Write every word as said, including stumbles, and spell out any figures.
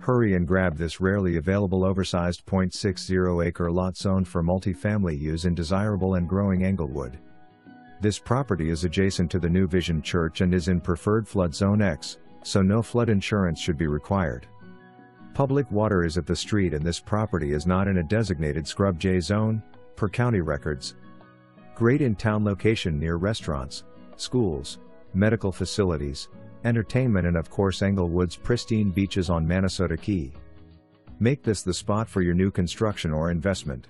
Hurry and grab this rarely available oversized zero point six zero acre lot zoned for multi-family use in desirable and growing Englewood. This property is adjacent to the New Vision Church and is in preferred flood zone X, so no flood insurance should be required. Public water is at the street and this property is not in a designated scrub J zone, per county records. Great in-town location near restaurants, schools, medical facilities, entertainment and of course Englewood's pristine beaches on Manasota Key. Make this the spot for your new construction or investment.